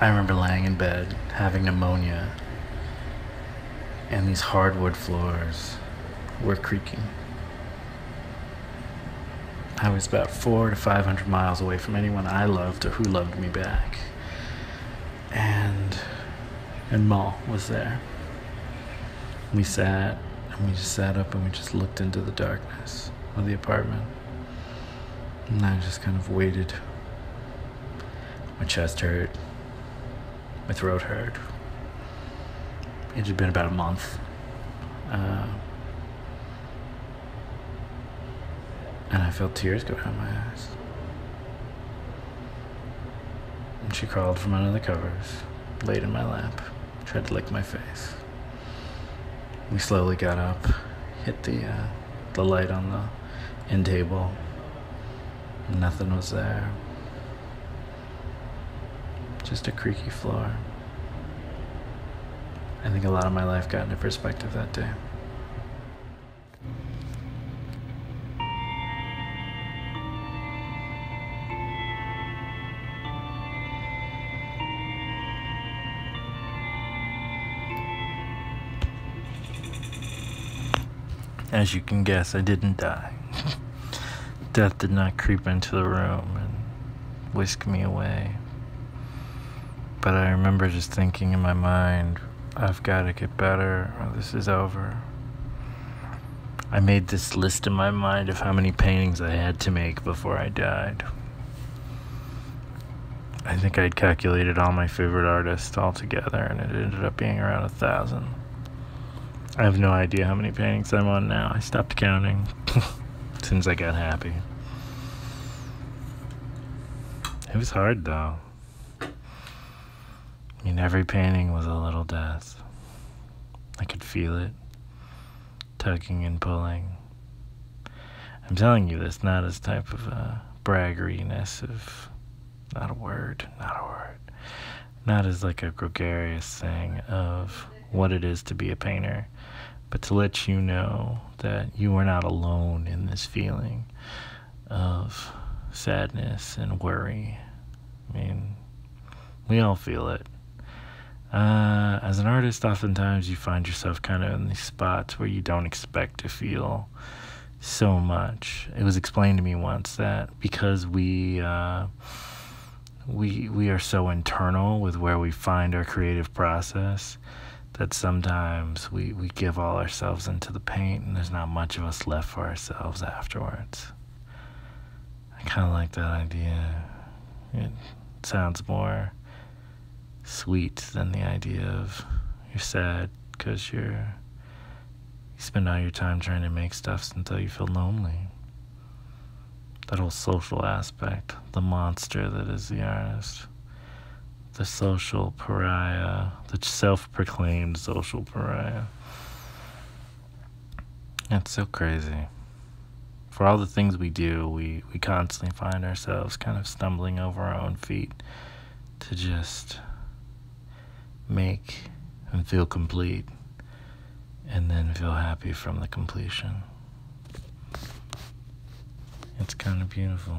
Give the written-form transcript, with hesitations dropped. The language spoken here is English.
I remember lying in bed, having pneumonia, and these hardwood floors were creaking. I was about 400 to 500 miles away from anyone I loved or who loved me back. And Ma was there. We sat, and we just sat up and we just looked into the darkness of the apartment. And I just kind of waited. My chest hurt. My throat hurt. It had been about a month. And I felt tears go down my eyes. And she crawled from under the covers, laid in my lap, tried to lick my face. We slowly got up, hit the light on the end table. Nothing was there. Just a creaky floor. I think a lot of my life got into perspective that day. As you can guess, I didn't die. Death did not creep into the room and whisk me away. But I remember just thinking in my mind, I've got to get better or this is over. I made this list in my mind of how many paintings I had to make before I died. I think I'd calculated all my favorite artists all together, and it ended up being around 1,000. I have no idea how many paintings I'm on now. I stopped counting as soon as I got happy. It was hard, though. I mean, every painting was a little death. I could feel it, tugging and pulling. I'm telling you this, not as type of braggeriness of, not a word. Not as like a gregarious thing of what it is to be a painter, but to let you know that you are not alone in this feeling of sadness and worry. I mean, we all feel it. As an artist, oftentimes you find yourself kind of in these spots where you don't expect to feel so much. It was explained to me once that because we are so internal with where we find our creative process, that sometimes we give all ourselves into the paint and there's not much of us left for ourselves afterwards. I kind of like that idea. It sounds more sweet than the idea of you're sad because you spend all your time trying to make stuff until you feel lonely. That whole social aspect, the monster that is the artist. The social pariah, the self-proclaimed social pariah. That's so crazy. For all the things we do, we constantly find ourselves kind of stumbling over our own feet to just make and feel complete, and then feel happy from the completion. It's kind of beautiful.